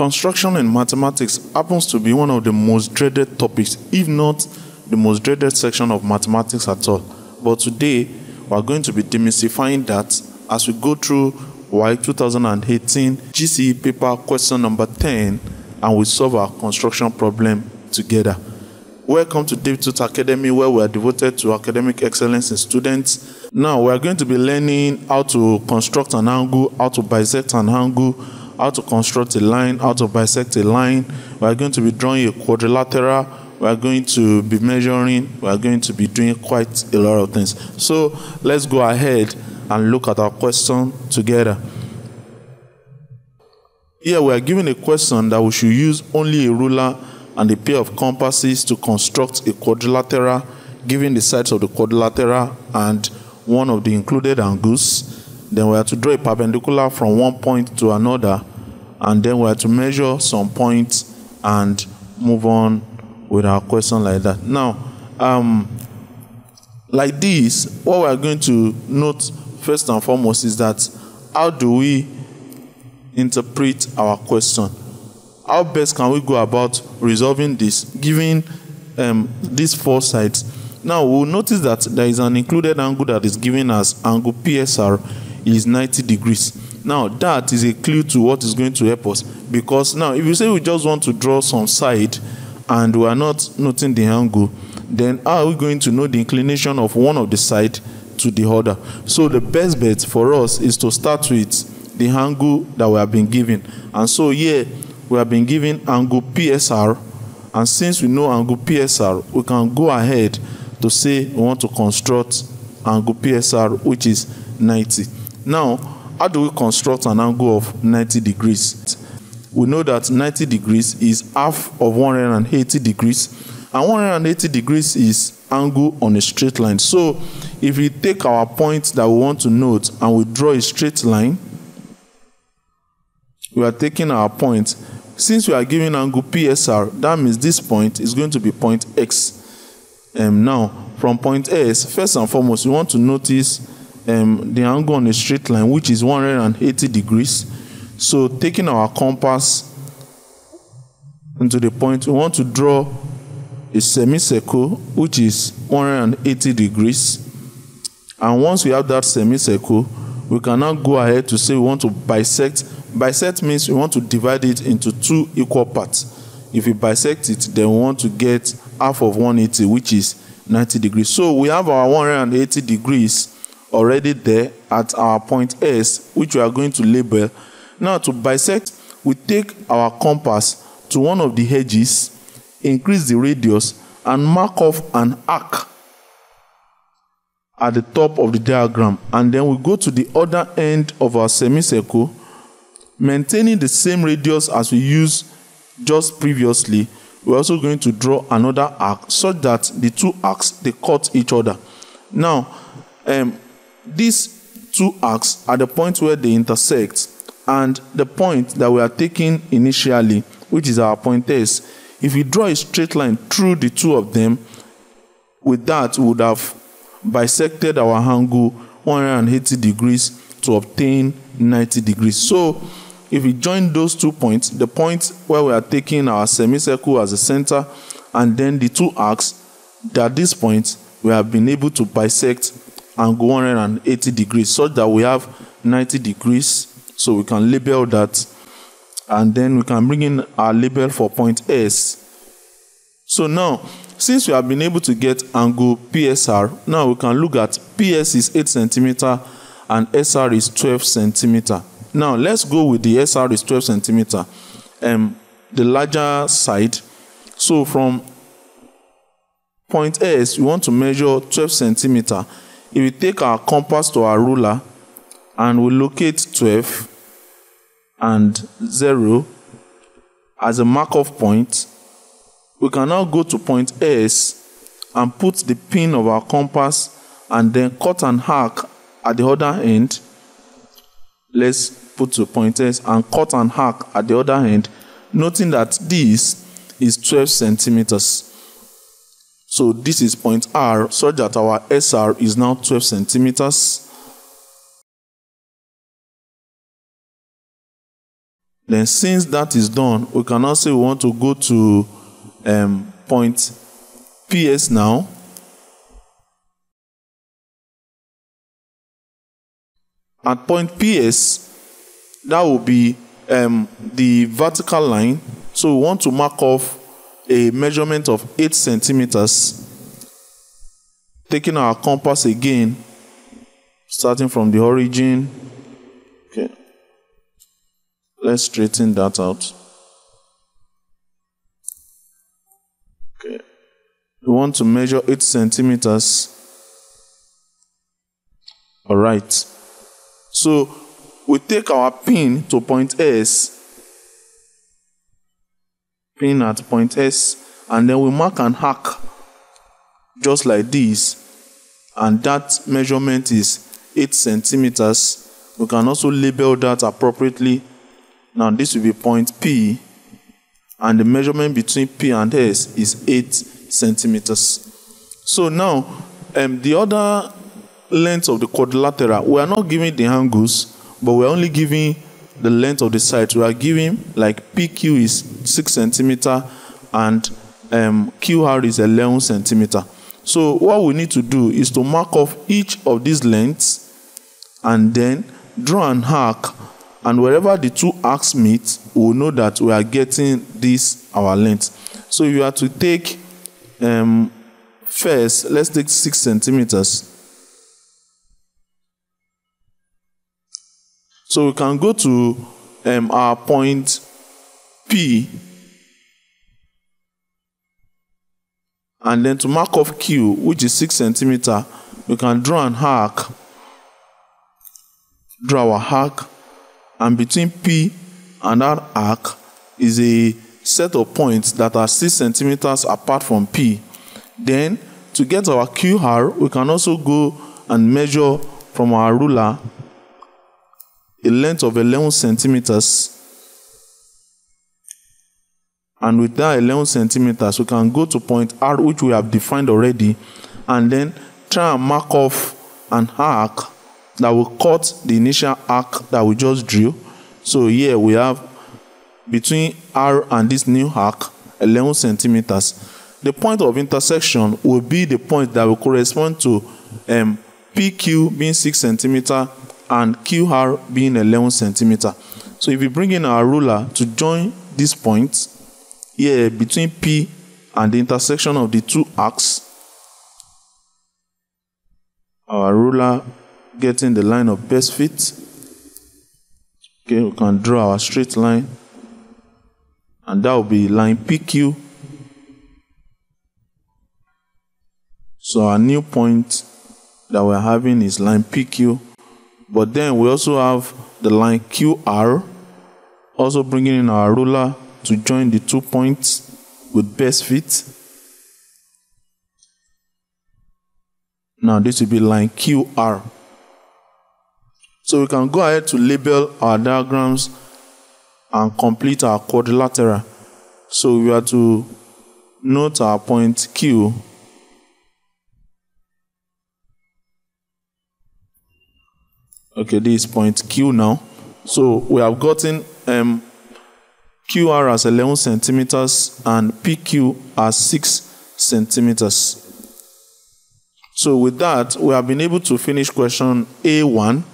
Construction in mathematics happens to be one of the most dreaded topics, if not the most dreaded section of mathematics at all. But today, we are going to be demystifying that as we go through Y 2018 GCE paper question number 10, and we solve our construction problem together. Welcome to Davetuts Academy, where we are devoted to academic excellence in students. Now, we are going to be learning how to construct an angle, how to bisect an angle, how to construct a line, how to bisect a line. We are going to be drawing a quadrilateral. We are going to be measuring. We are going to be doing quite a lot of things. So let's go ahead and look at our question together. Here we are given a question that we should use only a ruler and a pair of compasses to construct a quadrilateral, given the sides of the quadrilateral and one of the included angles. Then we are to draw a perpendicular from one point to another, and then we are to measure some points and move on with our question like that. Now, like this, what we are going to note first and foremost is that how do we interpret our question? How best can we go about resolving this, given these four sides? Now, we'll notice that there is an included angle that is given as angle PSR is 90 degrees. Now, that is a clue to what is going to help us, because now, if you say we just want to draw some side and we are not noting the angle, then how are we going to know the inclination of one of the side to the other? So the best bet for us is to start with the angle that we have been given. And so here, we have been given angle PSR, and since we know angle PSR, we can go ahead to say we want to construct angle PSR, which is 90. Now, how do we construct an angle of 90 degrees? We know that 90 degrees is half of 180 degrees, and 180 degrees is angle on a straight line. So if we take our points that we want to note and we draw a straight line, we are taking our points. Since we are given angle PSR, that means this point is going to be point X. Now, from point S, first and foremost, we want to notice the angle on a straight line, which is 180 degrees. So taking our compass into the point, we want to draw a semicircle, which is 180 degrees. And once we have that semicircle, we can now go ahead to say we want to bisect. Bisect means we want to divide it into two equal parts. If we bisect it, then we want to get half of 180, which is 90 degrees. So we have our 180 degrees already there at our point S, which we are going to label. Now, to bisect, we take our compass to one of the edges, increase the radius, and mark off an arc at the top of the diagram. And then we go to the other end of our semicircle, maintaining the same radius as we used just previously. We're also going to draw another arc, such that the two arcs, they cut each other. Now, these two arcs are the point where they intersect, and the point that we are taking initially, which is our point S, if we draw a straight line through the two of them, with that we would have bisected our angle 180 degrees to obtain 90 degrees. So if we join those two points, the point where we are taking our semicircle as a center, and then the two arcs, at this point we have been able to bisect angle 180 degrees, such that we have 90 degrees. So we can label that, and then we can bring in our label for point S. So now, since we have been able to get angle PSR, now we can look at PS is 8 centimeter and SR is 12 centimeter. Now let's go with the SR is 12 centimeter, the larger side. So from point S, we want to measure 12 centimeter. If we take our compass to our ruler and we locate 12 and 0 as a mark-off point, we can now go to point S and put the pin of our compass and then cut an arc at the other end. Let's put to point S and cut an arc at the other end, noting that this is 12 centimeters. So this is point R, so that our SR is now 12 centimeters. Then since that is done, we can also want to go to point PS now. At point PS, that will be the vertical line. So we want to mark off a measurement of 8 centimeters. Taking our compass again, starting from the origin. Okay. Let's straighten that out. Okay. We want to measure 8 centimeters. All right. So we take our pin to point S. Pin at point S, and then we mark an arc just like this, and that measurement is 8 centimeters. We can also label that appropriately. Now this will be point P, and the measurement between P and S is 8 centimeters. So now the other length of the quadrilateral, we are not giving the angles, but we are only giving the length of the side. We are giving like PQ is 6 centimeter and QR is 11 centimeter. So what we need to do is to mark off each of these lengths and then draw an arc, and wherever the two arcs meet, we will know that we are getting this our length. So you have to take first, let's take 6 centimeters. So we can go to our point P, and then to mark off Q, which is 6 centimeter, we can draw an arc, draw our arc, and between P and that arc is a set of points that are 6 centimeters apart from P. Then to get our QR, we can also go and measure from our ruler a length of 11 centimeters. And with that 11 centimeters, we can go to point R, which we have defined already, and then try and mark off an arc that will cut the initial arc that we just drew. So here we have between R and this new arc, 11 centimeters. The point of intersection will be the point that will correspond to PQ being 6 centimeter and QR being 11 centimeter. So if we bring in our ruler to join these points here between P and the intersection of the two arcs, our ruler getting the line of best fit. Okay, we can draw our straight line, and that will be line PQ. So our new point that we're having is line PQ. But then we also have the line QR, also bringing in our ruler to join the two points with best fit. Now this will be line QR. So we can go ahead to label our diagrams and complete our quadrilateral. So we are to note our point Q. Okay, this is point Q now. So we have gotten QR as 11 centimeters and PQ as 6 centimeters. So with that, we have been able to finish question A1,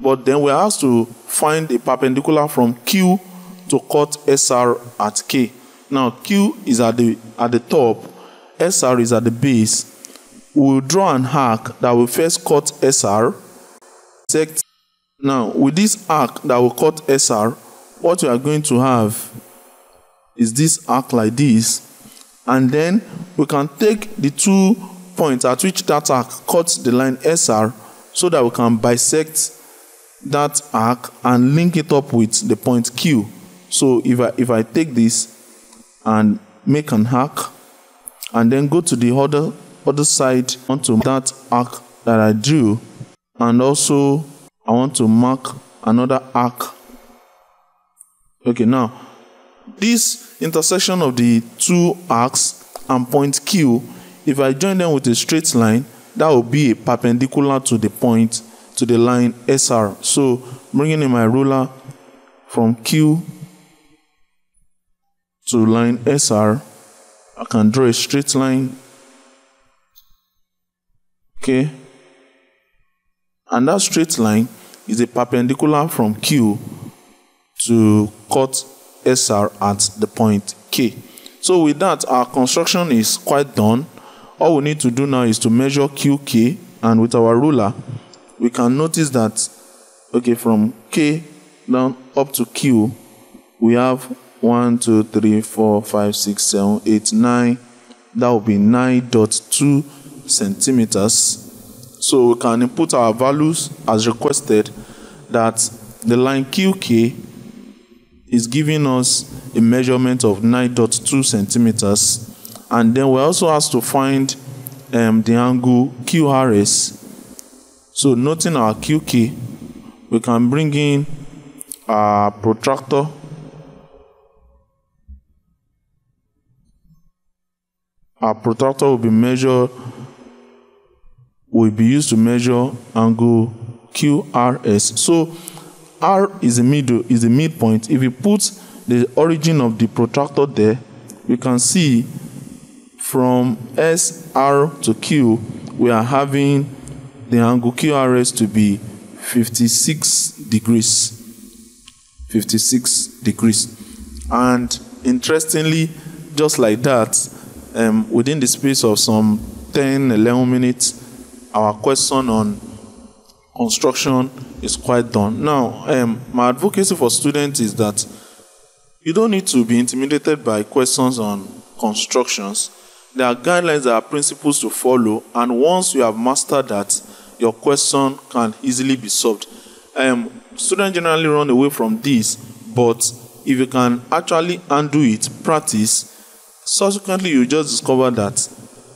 but then we are asked to find a perpendicular from Q to cut SR at K. Now Q is at the top, SR is at the base. We will draw an arc that will first cut SR. Now, with this arc that will cut SR, what we are going to have is this arc like this, and then we can take the two points at which that arc cuts the line SR so that we can bisect that arc and link it up with the point Q. So if I take this and make an arc and then go to the other side onto that arc that I drew, and also I want to mark another arc. Okay, now this intersection of the two arcs and point Q, if I join them with a straight line, that will be a perpendicular to the point, to the line SR. So bringing in my ruler from Q to line SR, I can draw a straight line, okay, and that straight line is a perpendicular from Q to cut SR at the point K. So with that, our construction is quite done. All we need to do now is to measure QK, and with our ruler, we can notice that, okay, from K down up to Q, we have 1, 2, 3, 4, 5, 6, 7, 8, 9. That will be 9.2 centimeters. So we can input our values as requested, that the line QK is giving us a measurement of 9.2 centimeters. And then we also have to find the angle QRS. So noting our QK, we can bring in our protractor. Our protractor will be used to measure angle QRS. So R is the middle, is the midpoint. If we put the origin of the protractor there, we can see from SR to Q, we are having the angle QRS to be 56 degrees. 56 degrees. And interestingly, just like that, within the space of some 10-11 minutes, our question on construction is quite done. Now, my advocacy for students is that you don't need to be intimidated by questions on constructions. There are guidelines, there are principles to follow, and once you have mastered that, your question can easily be solved. Students generally run away from this, but if you can actually undo it, practice, subsequently you just discover that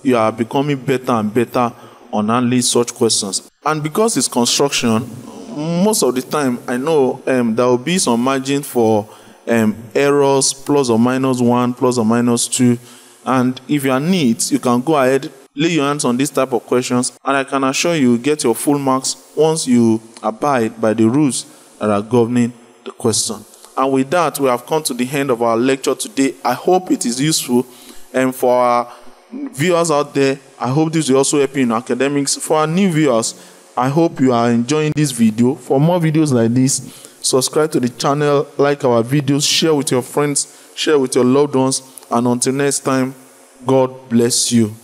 you are becoming better and better on handling such questions. And because it's construction, most of the time I know there will be some margin for errors, plus or minus 1, plus or minus 2. And if you are neat, you can go ahead, lay your hands on this type of questions, and I can assure you get your full marks once you abide by the rules that are governing the question. And with that, we have come to the end of our lecture today. I hope it is useful, and for our viewers out there, I hope this will also help you in academics. For our new viewers, I hope you are enjoying this video. For more videos like this, subscribe to the channel, like our videos, share with your friends, share with your loved ones, and until next time, God bless you.